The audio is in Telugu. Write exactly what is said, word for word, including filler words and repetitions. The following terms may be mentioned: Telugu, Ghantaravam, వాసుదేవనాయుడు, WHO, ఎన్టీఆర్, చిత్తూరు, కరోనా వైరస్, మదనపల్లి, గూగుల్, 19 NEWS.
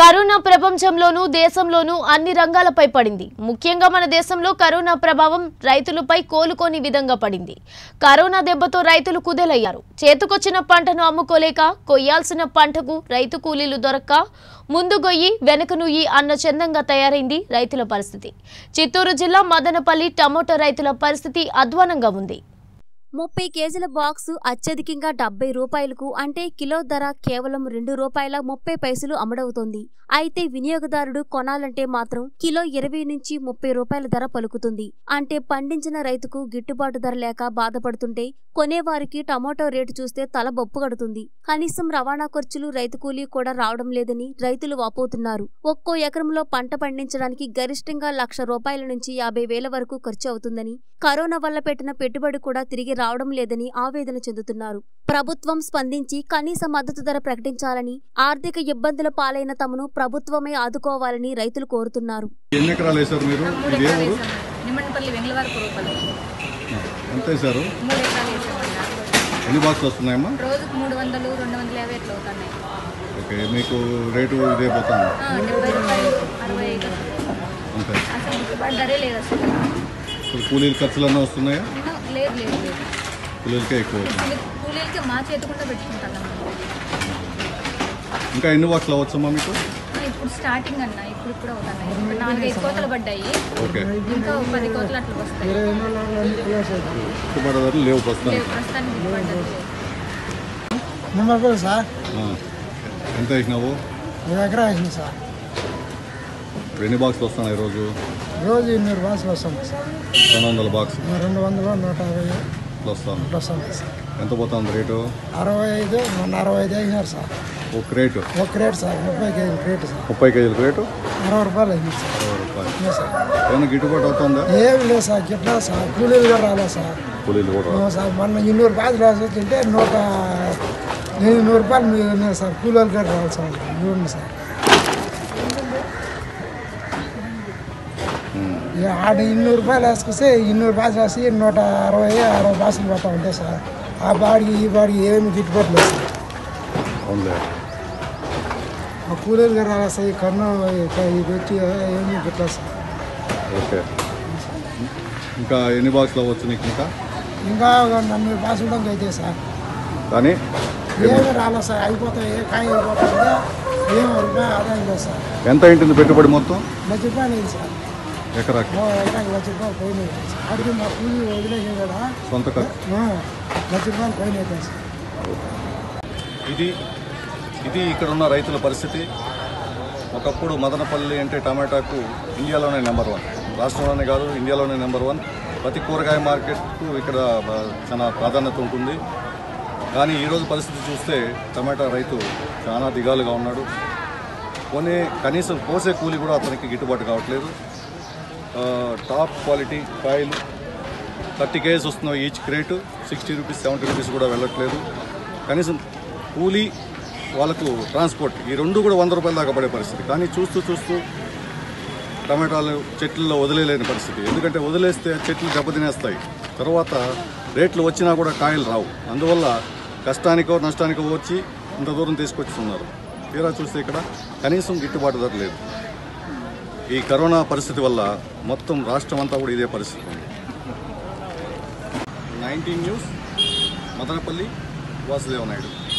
కరోనా ప్రపంచంలోనూ దేశంలోనూ అన్ని రంగాలపై పడింది. ముఖ్యంగా మన దేశంలో కరోనా ప్రభావం రైతులపై కోలుకోని విధంగా పడింది. కరోనా దెబ్బతో రైతులు కుదేలయ్యారు. చేతికొచ్చిన పంటను అమ్ముకోలేక, కొయ్యాల్సిన పంటకు రైతు కూలీలు దొరక్క ముందు గొయ్యి వెనకనుయ్యి అన్న చందంగా తయారైంది రైతుల పరిస్థితి. చిత్తూరు జిల్లా మదనపల్లి టమోటో రైతుల పరిస్థితి అధ్వానంగా ఉంది. ముప్పై కేజీల బాక్సు అత్యధికంగా డెబ్బై రూపాయలకు, అంటే కిలో ధర కేవలం రెండు రూపాయల ముప్పై పైసలు అమ్ముడవుతోంది. అయితే వినియోగదారుడు కొనాలంటే మాత్రం కిలో ఇరవై నుంచి ముప్పై రూపాయల ధర పలుకుతుంది. అంటే పండించిన రైతుకు గిట్టుబాటు ధర లేక బాధపడుతుంటే కొనేవారికి టమోటో రేటు చూస్తే తల బొప్పు కడుతుంది. కనీసం రవాణా ఖర్చులు, రైతు కూలీ కూడా రావడం లేదని రైతులు వాపోతున్నారు. ఒక్కో ఎకరంలో పంట పండించడానికి గరిష్టంగా లక్ష రూపాయల నుంచి యాభై వేల వరకు ఖర్చు అవుతుందని, కరోనా వల్ల పెట్టిన పెట్టుబడి కూడా తిరిగి రావడం లేదని ఆవేదన చెందుతున్నారు. ప్రభుత్వం స్పందించి కనీస మద్దతు ధర ప్రకటించాలని, ఆర్థిక ఇబ్బందుల పాలైన తమను ప్రభుత్వమే ఆదుకోవాలని రైతులు కోరుతున్నారు. కూలీల ఖర్చులన్నీ వస్తున్నాయా? లేదు లేదు లేదు కూలీలకే ఎక్కువ. కూలీలకే మా చేతి కూడా పెట్టుకుంటాను. ఇంకా ఎన్ని వాట్లు అవచ్చమ్మా మీకు? ఇప్పుడు స్టార్టింగ్ అన్న, ఇప్పుడు ఇప్పుడు అవుతున్నాయి. నాలుగైదు కోతలు పడ్డాయి, ఇంకా పది కోతలు అట్లా వస్తాయి. లేవు ప్రస్తుతానికి. సార్ ఎంత వేసినావు? వేసిన సార్. ఎన్ని బాక్సులు వస్తున్నాయి రోజు? రోజు ఇన్నూరు బాక్సులు వస్తున్నాయి సార్. రెండు వందల బాక్స్ రెండు వందల నూట యాభై వస్తుంది. ఎంత పోతుంది రేటు? అరవై ఐదు మొన్న అరవై ఐదు అయినారు సార్. ఒక రేటు ఒక రేటు సార్ ముప్పై కేజీల రేటు సార్. ముప్పై కేజీల రేటు అరవై రూపాయలు అయింది సార్. అరవై రూపాయలు సార్. ఏమైనా గిట్టుబాటు అవుతుందా? ఏమి లేదు సార్, గిట్లా సార్. కూలీలు కూడా రాలేదు సార్. కూలీలు కూడా సార్ మొన్న ఇన్నూరు బాక్సులు వస్తుంటే నూట నూరు రూపాయలు మీరు సార్. కూలీలు కూడా రావాలి సార్. ఇవ్వండి సార్. ఆడ ఇన్నూరు రూపాయలు వేసుకొస్తే ఇన్నూరు బాసులు వేసి నూట అరవై అరవై బాసులు పోతా ఉంటాయి సార్. ఆ బాడికి ఈ బాడికి ఏమి గిట్టుబాటు లేదు సార్. ఆ కూలీలు గారు అలా సార్. ఈ కన్ను ఇది వచ్చి ఏమి గిట్లా సార్. ఓకే. ఇంకా ఎన్ని బాసులు అవ్వచ్చు నీకు? ఇంకా ఇంకా నన్నూరు బాసులు దాకా అవుతాయి సార్. కానీ ఏమి రాలేదు సార్. అయిపోతాయి. ఏ కాయ అయిపోతుందా? ఏమి రూపాయలు ఆదాయం లేదు సార్. ఎంత అయింటుంది పెట్టుబడి మొత్తం? లక్ష రూపాయలు అయింది సార్. ఎకరాకి లక్ష రూపాయలు పైన అడిగి మా కూలి వదిలేసి కూడా సొంత లక్ష రూపాయలు పైన అవుతాయి సార్. ఇది ఇది ఇక్కడ ఉన్న రైతుల పరిస్థితి. ఒకప్పుడు మదనపల్లి అంటే టమాటాకు ఇండియాలోనే నెంబర్ వన్, రాష్ట్రంలోనే కాదు ఇండియాలోనే నెంబర్ వన్. ప్రతి కూరగాయ మార్కెట్కు ఇక్కడ చాలా ప్రాధాన్యత ఉంటుంది. కానీ ఈరోజు పరిస్థితి చూస్తే టమాటా రైతు చాలా దిగాలుగా ఉన్నాడు. కొనే కనీసం కోసే కూలి కూడా అతనికి గిట్టుబాటు కావట్లేదు. టాప్ క్వాలిటీ కాయలు థర్టీ కేజీస్ వస్తున్నాయి. Each crate sixty rupees seventy rupees కూడా వెళ్ళట్లేదు. కనీసం కూలీ, వాళ్ళకు ట్రాన్స్పోర్ట్, ఈ రెండు కూడా వంద రూపాయల దాకా పడే పరిస్థితి. కానీ చూస్తూ చూస్తూ టమాటాలు చెట్లలో వదిలేయలేని పరిస్థితి. ఎందుకంటే వదిలేస్తే చెట్లు దెబ్బతినేస్తాయి. తర్వాత రేట్లు వచ్చినా కూడా కాయలు రావు. అందువల్ల కష్టానికో నష్టానికో వచ్చి ఇంత దూరం తీసుకొచ్చుతున్నారు. తీరా చూస్తే ఇక్కడ కనీసం గిట్టుబాటు ధర లేదు. ఈ కరోనా పరిస్థితి వల్ల మొత్తం రాష్ట్రం అంతా కూడా ఇదే పరిస్థితి ఉంది. Nineteen news, మదనపల్లి, వాసుదేవనాయుడు.